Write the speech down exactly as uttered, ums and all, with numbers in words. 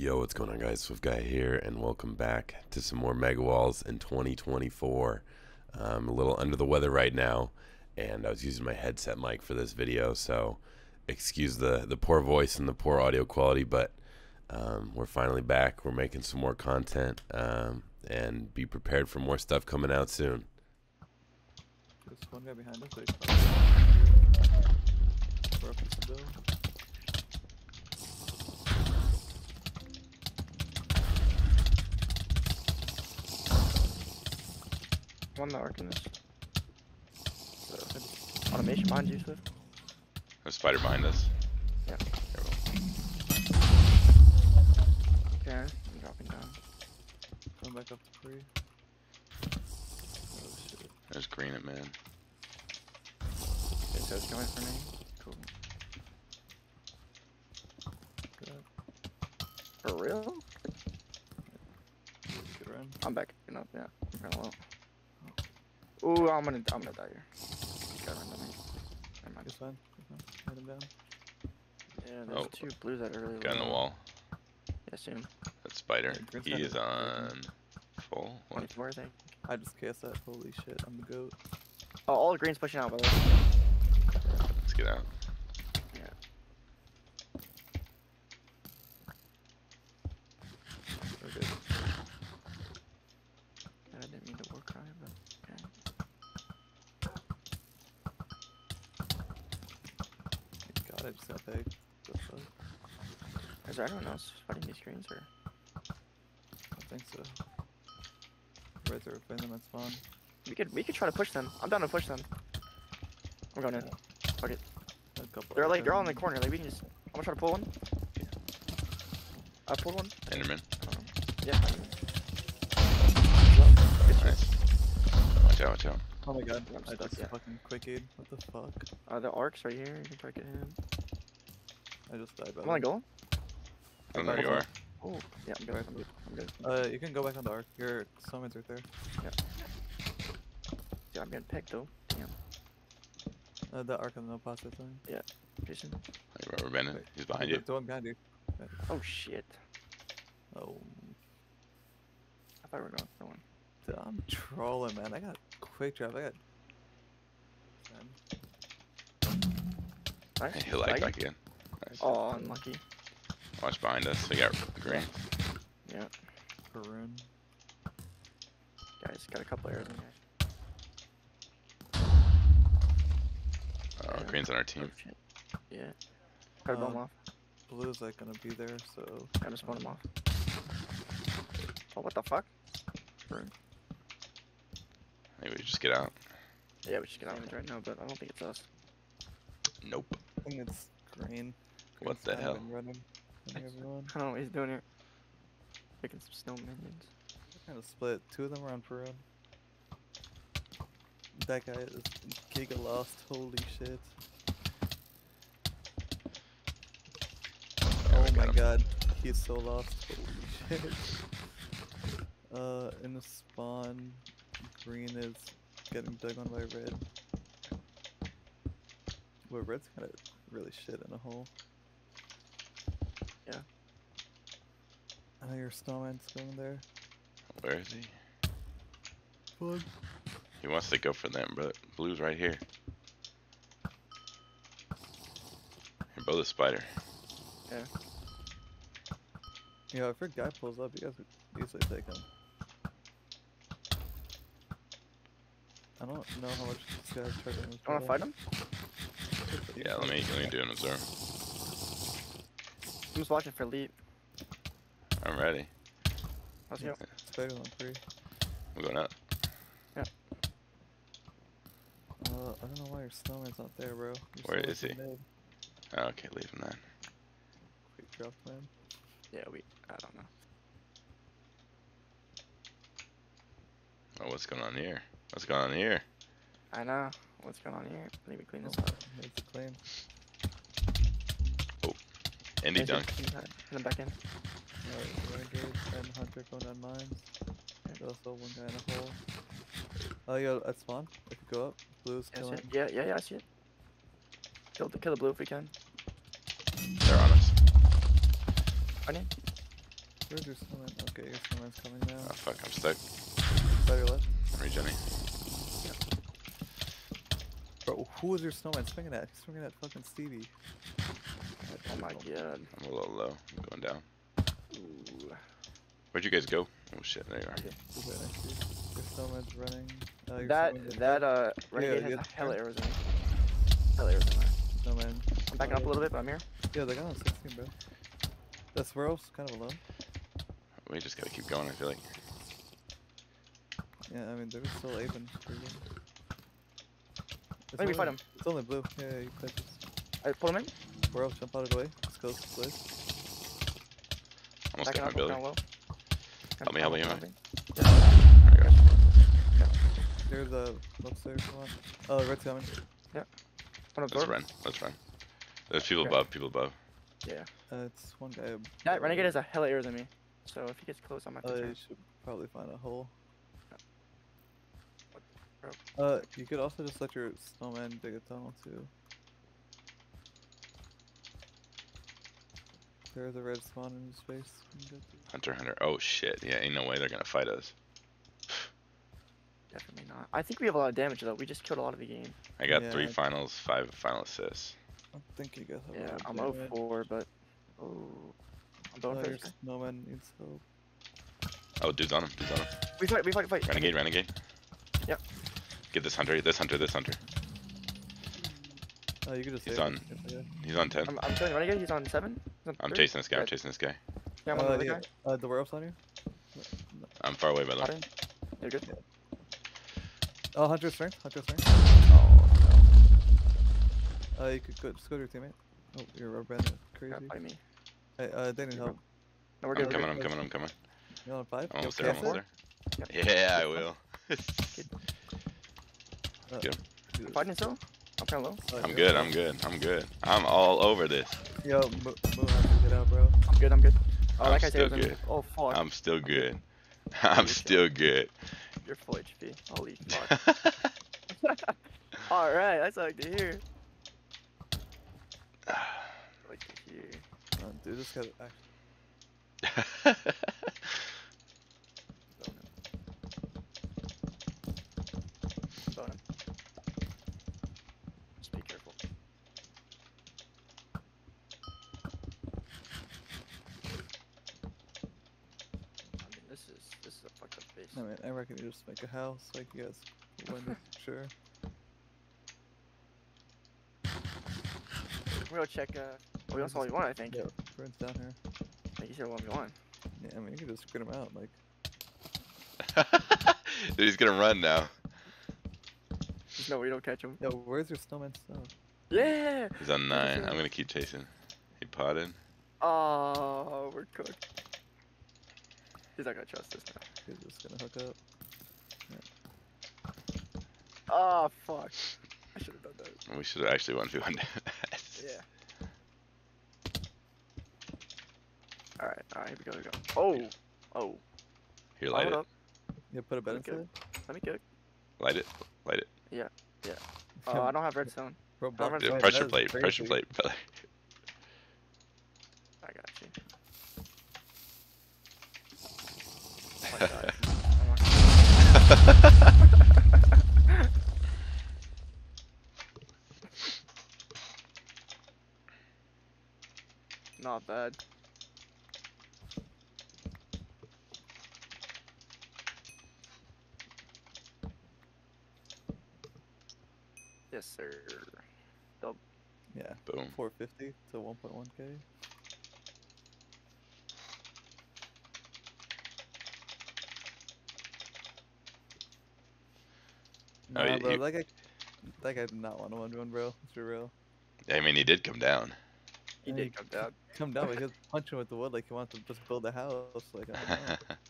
Yo, what's going on, guys? Swift Guy here, and welcome back to some more Mega Walls in twenty twenty-four. I'm a little under the weather right now, and I was using my headset mic for this video, so excuse the the poor voice and the poor audio quality, but um, we're finally back. We're making some more content, um, and be prepared for more stuff coming out soon. There's one guy behind us. We're up to the build. I'm on the Arcanist. So, automation behind you, Swift. There's a spider behind us. Yeah. Careful. Okay, I'm dropping down. Going back up to three. Oh, shit. There's green at man. Is that going for me? Cool. Good. For real? Good run. I'm back up, yeah. I'm kinda low. Ooh, I'm gonna, I'm gonna die here. Got him down. Never mind. Good fun. Let him down. Yeah, there's oh. two blues that earlier. Got on the wall. Yeah, soon. That spider. Yeah, he is on full. What? More, I think. I just cast that. Holy shit, I'm the goat. Oh, all the green's pushing out, by the way. Let's get out. Yeah. We're good. I didn't mean to war cry, but okay. I just got big. What the fuck? Is there anyone else fighting these screens or? I think so. Right there, we're playing them at spawn. We could, we could try to push them. I'm down to push them. I'm going in. Fuck it. They're like, they're all in the corner. Like we can just. I'm gonna try to pull one. Yeah. I pulled one. Enderman. Um, yeah. Good nice. Watch out! Watch out! Oh my god, I got some fucking quick aid. What the fuck? Uh, the arc's right here, you can try to get him. I just died by the way. Am I going? I don't know where you are. Oh, yeah, I'm good. I'm good. I'm good. Uh, you can go back on the arc. Your summon's right there. Yeah. Yeah, I'm getting picked though. Damn. Uh, the arc on the positive thing. Yeah. Jason. Hey, Robert Bennett. Wait. He's behind you. The one behind you. Right. Oh shit. Oh. I thought we were going for one. Dude, I'm trolling, man. I got quick drive. I got. Nice. Hey, he lagged back in. Nice. Oh, unlucky. Watch behind us. We got green. Yeah. Maroon. Guys, got a couple arrows in there. Oh, yeah. Green's on our team. Oh, yeah. Try to um, bomb off. Blue's like gonna be there, so. I just want him off. Oh, what the fuck? Maroon. Maybe we just get out. Yeah, we should get out right now, but I don't think it's us. Nope. I think it's green. What the hell? I don't know what he's doing here. Making some snow minions. Kind of split. Two of them are on Perun. That guy is giga lost. Holy shit. Oh my god. He's so lost. Holy shit. Uh, in the spawn, green is getting dug on by red. Well, red's kind of really shit in a hole. Yeah. I know your snowman's going there. Where is he? Blood. He wants to go for them, but blue's right here. You're both a spider. Yeah. Yeah, you know, if your guy pulls up, you guys would easily take him. I don't know how much this guy's trying to. I wanna fight him? Yeah, let me, let me do an observe. I'm just watching for leap. I'm ready. Let's go. Spider on three. I'm going up. Yeah. Uh, I don't know why your snowman's not there, bro. Your Where is he? Mid. Oh, okay, leave him then. Quick drop, man. Yeah, we. I don't know. Oh, what's going on here? What's going on here? I know. What's going on here? I think we clean this oh, up. Need to clean. Oh, Andy dunk. Hit him back in. Alright, Renegade and Hunter going on mine. There's also one guy in a hole. Oh, yo, that's spawn. If you go up, blue's yeah, killing. Yeah, yeah, yeah, I see it. Kill the, kill the blue if we can. They're on us. Onion? Where's your snowman? Okay, your snowman's coming now. Oh fuck, I'm stuck. By your left. I'm regenning. Bro, who was your snowman swinging at? He's swinging at fucking Stevie. Oh my god. I'm a little low. I'm going down. Ooh. Where'd you guys go? Oh shit, there you are. Okay. Your snowman's running. Uh, that, snowman's that, uh, Renegade yeah, has yeah, hella arrows in it. Hella arrows in it. Snowman. I'm backing up a little bit, but I'm here. Yeah, they're going on sixteen, bro. That swirl's kind of alone. We just gotta keep going, I feel like. Yeah, I mean, they're still aiming. Let me fight him. It's only blue. Yeah, yeah, you click this. Alright, pull him in. Swirl, jump out of the way. Let's go, please. Almost got my building. Help me, help me, help me. There we go. There's the left there, come on. Oh, red's coming. Yeah. Let's run, let's run. There's people above, people above. Yeah. Uh, it's one guy. That Renegade has a hell of arrows than me. So if he gets close, I might uh, you should probably find a hole. Uh, you could also just let your snowman dig a tunnel too. There's a red spawn in space. Hunter, hunter. Oh shit, yeah, ain't no way they're gonna fight us. Definitely not. I think we have a lot of damage though, we just killed a lot of the game. I got yeah, three finals, five final assists. I think you guys have yeah, a lot of damage. I'm oh four, but... Oh... I'm going first. There's no man needs help. Oh, dude's on him, dude's on him. We fight, we fight, fight. Renegade, Renegade. Yep. Get this hunter, this hunter, this hunter. Oh, you can just he's on. Him. He's on ten. I'm, I'm killing Renegade. He's on seven. He's on I'm chasing this guy. Good. I'm chasing this guy. Yeah, I'm on uh, the other yeah. guy. Uh, the werewolf's on you. No. I'm far away by the way. You're good. Yeah. Oh, hunter's strength. Hunter's strength. Oh no. Uh, you could go, just go to your teammate. Oh, you're rubber banded. Crazy. Not by me. Hey, uh, they need help. No, we're good. I'm coming. I'm coming. I'm coming. You on five? Almost there. Almost there. Yeah, yeah, I will. Uh, Get him. I'm fighting still? I'm kinda low. Oh, I'm good, I'm good, I'm good. I'm all over this. Yo, move on, get out, bro. I'm good, I'm good. Oh, I'm like still I said, good. Oh, fuck. I'm still good. I'm still good. You're full H P. Holy fuck. Alright, that's what I like to hear. I like to hear. Oh, dude, this guy's actually... I mean, I reckon you just make a house, like you guys win, sure. We'll check, uh, well, we also all we want, I think. Yeah, Brent's down here. I think he's here one v one. Yeah, I mean, you can just get him out, like. Dude, he's gonna run now. No, we don't catch him. Yo, where's your snowman stuff? Yeah! He's on nine, I'm gonna keep chasing. He potted. Oh, we're cooked. He's not gonna trust us now. He's just gonna hook up. Yeah. Oh fuck. I should have done that. We should have actually one v one that. Yeah. Alright, alright, here we go, here we go. Oh! Oh. Here, light Hold it. Up. Yeah, put a bed inside. Let me cook. Light it. Light it. Yeah, yeah. Oh, uh, I don't have redstone. Bro, I don't have pressure plate, pressure plate, brother. I got you. Oh Not bad. Yes, sir. Dub. Yeah. Boom. four fifty to one point one K. Nah, oh, bro, you, that, guy, that guy did not want to one v one, bro. That's for real. I mean, he did come down. He did come down. Come down, but he was punching with the wood like he wanted to just build a house. Like, I don't know.